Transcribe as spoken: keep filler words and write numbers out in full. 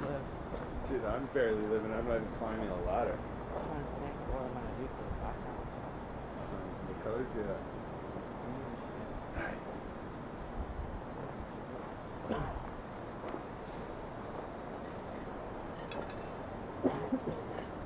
to live. Dude, I'm barely living. I'm not even climbing a ladder. I'm trying to think what I'm going to do for the background. The colors do that. Nice.